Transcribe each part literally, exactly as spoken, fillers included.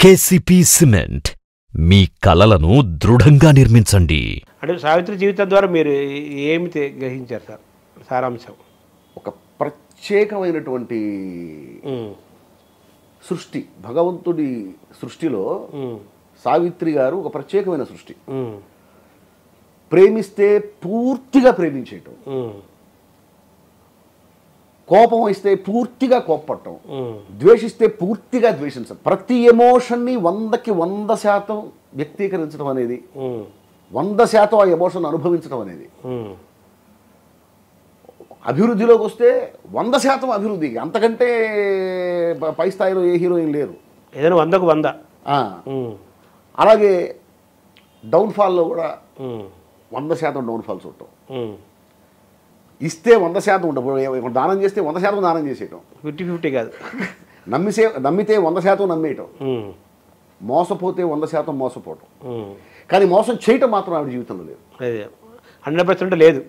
K C P Cement మీ కలలను దృఢంగా నిర్మించండి. అంటే సావిత్రి జీవితం ద్వారా మీరు ఏమి గ్రహించారు సార్? సారాంశం ఒక ప్రత్యేకమైనటువంటి సృష్టి, భగవంతుడి సృష్టిలో సావిత్రి గారు ఒక ప్రత్యేకమైన సృష్టి. ప్రేమిస్తే పూర్తిగా ప్రేమించేయటం, కోపం ఇస్తే పూర్తిగా కోపపడటం, ద్వేషిస్తే పూర్తిగా ద్వేషించడం, ప్రతి ఎమోషన్ని వందకి వంద శాతం వ్యక్తీకరించడం అనేది, వంద శాతం ఆ ఎమోషన్ అనుభవించడం అనేది. అభివృద్ధిలోకి వస్తే వంద శాతం అభివృద్ధి, అంతకంటే పై స్థాయిలో ఏ హీరోయిన్ లేరు, ఏదైనా వందకు వంద. అలాగే డౌన్ఫాల్లో కూడా వంద శాతం డౌన్ఫాల్స్ ఉంటాం, ఇస్తే వంద శాతం ఉంటాం, దానం చేస్తే వంద శాతం దానం చేసేయటం, ఫిఫ్టీ ఫిఫ్టీ కాదు, నమ్మిసే నమ్మితే వంద శాతం నమ్మేయటం, మోసపోతే వంద శాతం మోసపోవటం. కానీ మోసం చేయటం మాత్రం ఆవిడ జీవితంలో లేదు, హండ్రెడ్ పర్సెంట్ లేదు,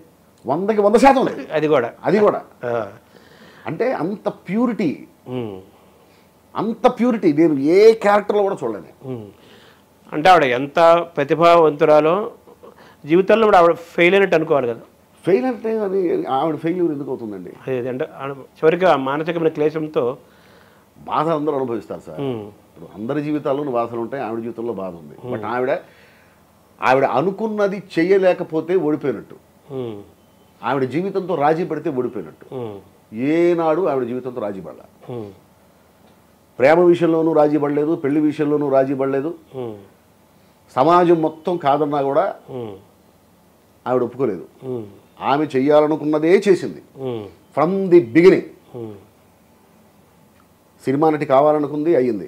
వందకి వంద శాతం లేదు. అది కూడా అది కూడా అంటే అంత ప్యూరిటీ, అంత ప్యూరిటీ నేను ఏ క్యారెక్టర్లో కూడా చూడలేను. అంటే ఆవిడ ఎంత ప్రతిభావంతురాలో జీవితంలో కూడా ఆవిడ ఫెయిల్ అయినట్టు అనుకోవాలి కదా. ఫెయిల్ అంటే అది ఆవిడ ఫెయిల్యూర్ ఎందుకు అవుతుందండి? అంటే చివరిగా మానసికమైన క్లేశంతో బాధ అందరూ అనుభవిస్తారు సార్. ఇప్పుడు అందరి జీవితాల్లోనూ బాధలు ఉంటాయి, ఆవిడ జీవితంలో బాధ ఉంది. బట్ ఆవిడ ఆవిడ అనుకున్నది చేయలేకపోతే ఓడిపోయినట్టు, ఆవిడ జీవితంతో రాజీ పడితే ఓడిపోయినట్టు. ఏనాడు ఆవిడ జీవితంతో రాజీ పడలా, ప్రేమ విషయంలోనూ రాజీ పడలేదు, పెళ్లి విషయంలోనూ రాజీ పడలేదు, సమాజం మొత్తం కాదన్నా కూడా ఆవిడ ఒప్పుకోలేదు. ఆమె చెయ్యాలనుకున్నదే చేసింది ఫ్రమ్ ది బిగినింగ్. సినిమా నటి కావాలనుకుంది, అయ్యింది.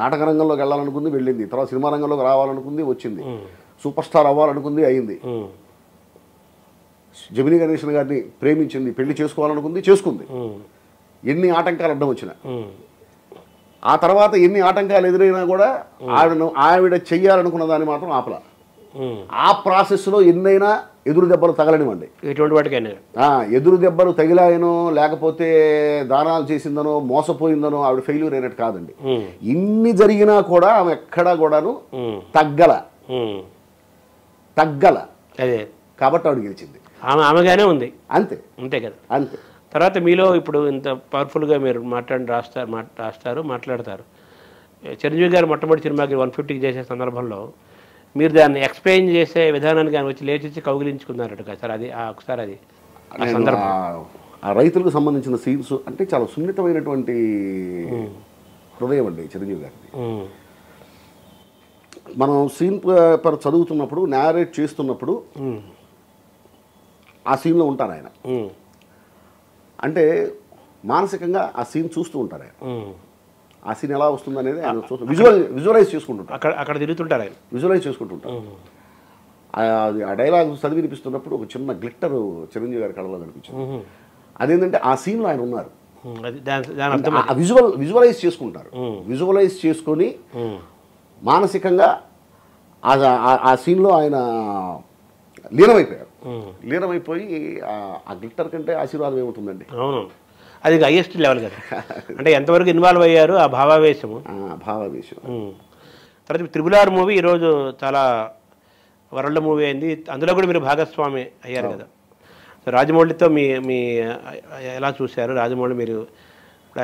నాటక రంగంలోకి వెళ్ళాలనుకుంది, వెళ్ళింది. తర్వాత సినిమా రంగంలోకి రావాలనుకుంది, వచ్చింది. సూపర్ స్టార్ అవ్వాలనుకుంది, అయ్యింది. జమినీ గణేశన్ గారిని ప్రేమించింది, పెళ్లి చేసుకోవాలనుకుంది, చేసుకుంది. ఎన్ని ఆటంకాలు అడ్డం వచ్చినా, ఆ తర్వాత ఎన్ని ఆటంకాలు ఎదురైనా కూడా ఆవిడను ఆవిడ చెయ్యాలనుకున్న దాన్ని మాత్రం ఆపలా. ఆ ప్రాసెస్లో ఎన్నైనా ఎదురు దెబ్బలు తగలనివ్వండి, ఎటువంటి వాటికైనా ఎదురు దెబ్బలు తగిలాయనో లేకపోతే దానాలు చేసిందనో మోసపోయిందనో ఆవిడ ఫెయిల్యూర్ అయినట్టు కాదండి. ఇన్ని జరిగినా కూడా ఆమె ఎక్కడా కూడాను తగ్గల తగ్గల అదే కాబట్టి ఆవిడ గెలిచింది. ఆమె ఆమెగానే ఉంది, అంతే అంతే కదా, అంతే. తర్వాత మీలో ఇప్పుడు ఇంత పవర్ఫుల్గా మీరు మాట్లాడి రాస్తారు రాస్తారు మాట్లాడతారు. చిరంజీవి గారు మొట్టమొదటి సినిమాకి వన్ ఫిఫ్టీకి చేసే సందర్భంలో మీరు దాన్ని ఎక్స్ప్లెయిన్ చేసే విధానాన్ని కానీ వచ్చి లేచి కౌగిలించుకున్నారట కదా సార్. అది ఒకసారి అది ఆ రైతులకు సంబంధించిన సీన్స్ అంటే చాలా సున్నితమైనటువంటి హృదయం అండి చిరంజీవి గారిది. మనం సీన్ పేపర్ చదువుతున్నప్పుడు, నేరేట్ చేస్తున్నప్పుడు ఆ సీన్లో ఉంటారు ఆయన, అంటే మానసికంగా ఆ సీన్ చూస్తూ ఉంటారు ఆయన. ఆ సీన్ ఎలా వస్తుంది అనేది ఆయన విజువల్ విజువలైజ్ చేసుకుంటుంటారు, అక్కడ అక్కడ తిరుగుతుంటారు ఆయన, విజువలైజ్ చేసుకుంటుంటారు. ఆ డైలాగ్ చదివి వినిపిస్తున్నప్పుడు ఒక చిన్న గ్లిట్టర్ చిరంజీవి గారి కళ్ళలో కనిపించింది. అదేంటంటే ఆ సీన్లో ఆయన ఉన్నారు, విజువల్ విజువలైజ్ చేసుకుంటారు. విజువలైజ్ చేసుకొని మానసికంగా ఆ సీన్లో ఆయన లీనమైపోయారు. లీనమైపోయి ఆ గ్లిట్టర్ కంటే ఆశీర్వాదం ఏమవుతుందండి? అవును, అది హైయెస్ట్ లెవెల్ కదా. అంటే ఎంతవరకు ఇన్వాల్వ్ అయ్యారు ఆ భావావేశము, భావావేశం. తర్వాత త్రిబుల్ ఆర్ మూవీ ఈరోజు చాలా వరల్డ్ మూవీ అయింది, అందులో కూడా మీరు భాగస్వామి అయ్యారు కదా. రాజమౌళితో మీ మీ ఎలా చూశారు? రాజమౌళి మీరు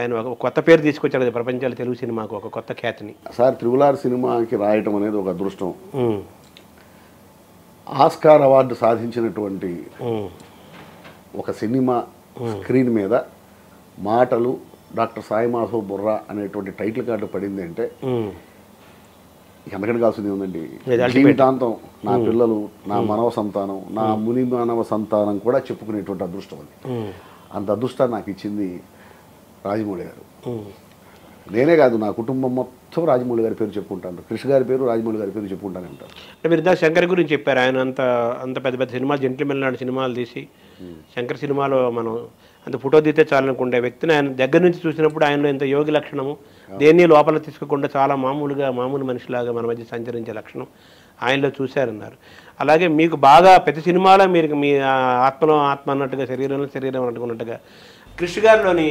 ఆయన ఒక కొత్త పేరు తీసుకొచ్చారు కదా ప్రపంచాల తెలుగు సినిమాకు, ఒక కొత్త ఖ్యాతిని. సార్ త్రిబుల్ ఆర్ సినిమాకి రాయటం అనేది ఒక అదృష్టం. ఆస్కార్ అవార్డు సాధించినటువంటి ఒక సినిమా స్క్రీన్ మీద మాటలు డాక్టర్ సాయి మాధవ్ బుర్రా అనేటువంటి టైటిల్ కార్డు పడింది అంటే ఎంతకంటే కావాల్సింది ఉందండి. జీవితాంతం నా పిల్లలు, నా మానవ సంతానం, నా ముని మానవ సంతానం కూడా చెప్పుకునేటువంటి అదృష్టం అది. అంత అదృష్టాన్ని నాకు ఇచ్చింది రాజమౌళి గారు. నేనే కాదు, నా కుటుంబం మొత్తం రాజమౌళి గారి పేరు చెప్పుకుంటాను. కృష్ణ గారి పేరు రాజమౌళి గారి పేరు చెప్పుకుంటానే ఉంటాను. అంటే మీరు ఇందాక శంకర్ గురించి చెప్పారు, ఆయన అంత అంత పెద్ద పెద్ద సినిమాలు, జెంట్లమెన్ లాంటి సినిమాలు తీసి శంకర్ సినిమాలో మనం అంత ఫోటో తీస్తే చాలనుకుండే వ్యక్తిని ఆయన దగ్గర నుంచి చూసినప్పుడు ఆయనలో ఇంత యోగి లక్షణము, దేన్ని లోపల తీసుకోకుండా చాలా మామూలుగా మామూలు మనిషిలాగా మన మధ్య సంచరించే లక్షణం ఆయనలో చూశారన్నారు. అలాగే మీకు బాగా ప్రతి సినిమాలో మీరు మీ ఆత్మలో ఆత్మ అన్నట్టుగా, శరీరంలో శరీరం అన్నట్టుగా ఉన్నట్టుగా కృష్ణ గారిలోని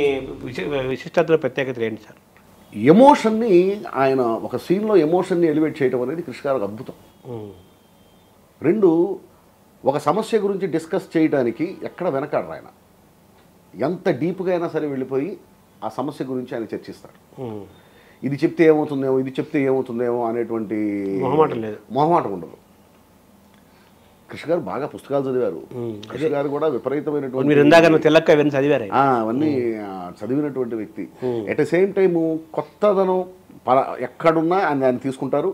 విశిష్టతలో ప్రత్యేకత ఏంటి సార్? ఎమోషన్ ని ఆయన ఒక సీన్ లో ఎమోషన్ ని ఎలివేట్ చేయడం అనేది కృష్ణ గారికి అద్భుతం. రెండు ఒక సమస్య గురించి డిస్కస్ చేయడానికి ఎక్కడ వెనకాడు ఆయన, ఎంత డీప్గా అయినా సరే వెళ్ళిపోయి ఆ సమస్య గురించి ఆయన చర్చిస్తాడు. ఇది చెప్తే ఏమవుతుందేమో ఇది చెప్తే ఏమవుతుందేమో అనేటువంటి మొహమాటం లేదు, మొహమాటం ఉండదు. కృష్ణ గారు బాగా పుస్తకాలు చదివారు, కృష్ణ గారు కూడా విపరీతమైనటువంటి అవన్నీ చదివినటువంటి వ్యక్తి. అట్ ద సేమ్ టైము కొత్తదనం ఎక్కడున్నా ఆయన తీసుకుంటారు.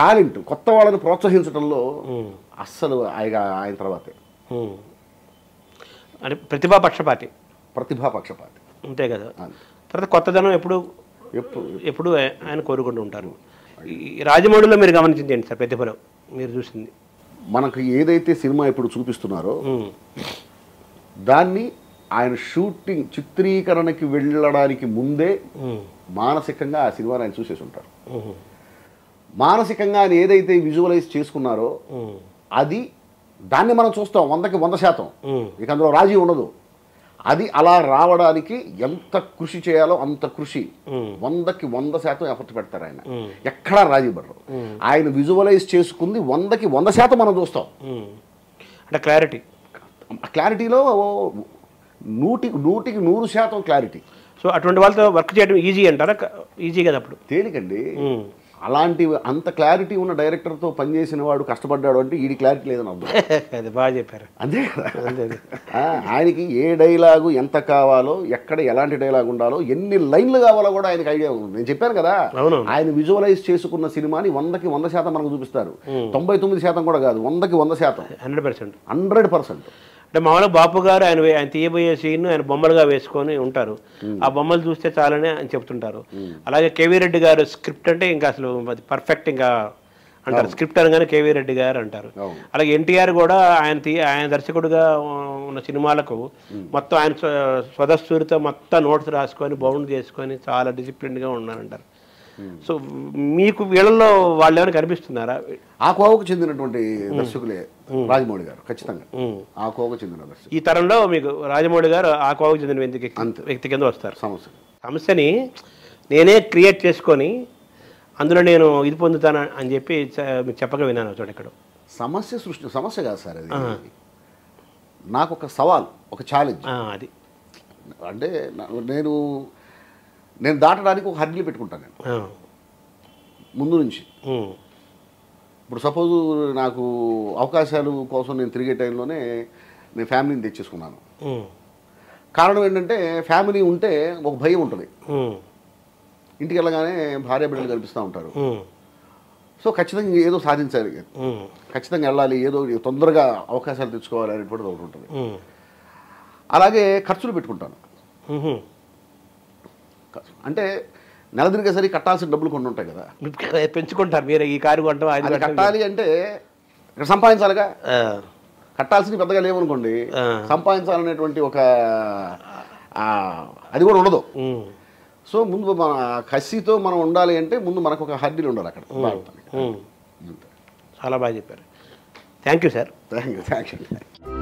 టాలెంట్ కొత్త వాళ్ళని ప్రోత్సహించడంలో అస్సలు ఆయన ఆయన తర్వాతే. అంటే ప్రతిభా పక్షపాతి, ప్రతిభా పక్షపాతి అంతే కదా. తర్వాత కొత్తదనం ఎప్పుడు ఎప్పుడు ఎప్పుడు ఆయన కోరుకుంటూ ఉంటారు. రాజమౌళిలో మీరు గమనించండి సార్, ప్రతిభలో మీరు చూసింది మనకు ఏదైతే సినిమా ఇప్పుడు చూపిస్తున్నారో దాన్ని ఆయన షూటింగ్ చిత్రీకరణకి వెళ్ళడానికి ముందే మానసికంగా ఆ సినిమాని ఆయన చూసేసి ఉంటారు. మానసికంగా ఆయన ఏదైతే విజువలైజ్ చేసుకున్నారో అది దాన్ని మనం చూస్తాం వందకి వంద శాతం, ఇక అందులో రాజీ ఉండదు. అది అలా రావడానికి ఎంత కృషి చేయాలో అంత కృషి వందకి వంద శాతం ఎఫర్ట్ పెడతారు ఆయన, ఎక్కడా రాజీ పడరు. ఆయన విజువలైజ్ చేసుకుంది వందకి వంద శాతం మనం చూస్తాం. అంటే క్లారిటీ, క్లారిటీలో నూటి నూటికి నూరు శాతం క్లారిటీ. సో అటువంటి వాళ్ళతో వర్క్ చేయడం ఈజీ అంటారా? ఈజీ కదా, అప్పుడు తేలికండి. అలాంటి అంత క్లారిటీ ఉన్న డైరెక్టర్తో పనిచేసిన వాడు కష్టపడ్డాడు అంటే ఈడి క్లారిటీ లేదని అర్థం. బాగా చెప్పారు, అంతే కదా. ఆయనకి ఏ డైలాగు ఎంత కావాలో, ఎక్కడ ఎలాంటి డైలాగ్ ఉండాలో, ఎన్ని లైన్లు కావాలో కూడా ఆయనకి ఐడియా ఉంది. నేను చెప్పాను కదా, ఆయన విజువలైజ్ చేసుకున్న సినిమాని వందకి వంద శాతం మనకు చూపిస్తారు. తొంభై తొమ్మిది శాతం కూడా కాదు, వందకి వంద శాతం, హండ్రెడ్ పర్సెంట్ హండ్రెడ్ పర్సెంట్ అంటే మామూలుగా బాపు గారు ఆయన ఆయన తీయబోయే సీన్ ఆయన బొమ్మలుగా వేసుకొని ఉంటారు, ఆ బొమ్మలు చూస్తే చాలని ఆయన చెప్తుంటారు. అలాగే కేవీ రెడ్డి గారు స్క్రిప్ట్ అంటే ఇంకా అసలు అది పర్ఫెక్ట్ ఇంకా అంటారు, స్క్రిప్ట్ అనగానే కేవీ రెడ్డి గారు అంటారు. అలాగే ఎన్టీఆర్ కూడా ఆయన తీ ఆయన దర్శకుడుగా ఉన్న సినిమాలకు మొత్తం ఆయన స్వదస్తూరితో మొత్తం నోట్స్ రాసుకొని బౌండ్ చేసుకొని చాలా డిసిప్లిన్గా ఉన్నారంటారు. సో మీకు వీళ్ళల్లో వాళ్ళు ఏమైనా కనిపిస్తున్నారా? ఆ కోవకు చెందినటువంటి దర్శకులే రాజమౌళి గారు, ఖచ్చితంగా ఆ కోవకు చెందిన దర్శకులు. ఈ తరంలో మీకు రాజమౌళి గారు ఆ కోవకు చెందిన వ్యక్తి కింద వస్తారు. సమస్య సమస్యని నేనే క్రియేట్ చేసుకొని అందులో నేను ఇది పొందుతాను అని చెప్పి చెప్పగా విన్నాను చూడండి. ఇక్కడ సమస్య సృష్టి సమస్య కాదు సార్, అది నాకు ఒక సవాల్, ఒక ఛాలెంజ్. అది అంటే నేను నేను దాటడానికి ఒక హర్డీలు పెట్టుకుంటాను నేను ముందు నుంచి. ఇప్పుడు సపోజు నాకు అవకాశాలు కోసం నేను తిరిగే టైంలోనే నేను ఫ్యామిలీని తెచ్చేసుకున్నాను. కారణం ఏంటంటే ఫ్యామిలీ ఉంటే ఒక భయం ఉంటుంది, ఇంటికి వెళ్ళగానే భార్య బిడ్డలు కనిపిస్తూ ఉంటారు. సో ఖచ్చితంగా ఏదో సాధించాలి, ఖచ్చితంగా వెళ్ళాలి, ఏదో తొందరగా అవకాశాలు తెచ్చుకోవాలి అనేటువంటిది ఒకటి ఉంటుంది. అలాగే ఖర్చులు పెట్టుకుంటాను, అంటే నెల తిరిగేసరికి కట్టాల్సిన డబ్బులు కొన్ని ఉంటాయి కదా, పెంచుకుంటారు మీరు. ఈ కారు కొంటాం కట్టాలి అంటే ఇక్కడ సంపాదించాలిగా, కట్టాల్సిన పెద్దగా లేవనుకోండి, సంపాదించాలనేటువంటి ఒక అది కూడా ఉండదు. సో ముందు మన కసితో మనం ఉండాలి అంటే ముందు మనకు ఒక హర్డీలు ఉండాలి అక్కడ. చాలా బాగా చెప్పారు, thank you sir. Thank you thank you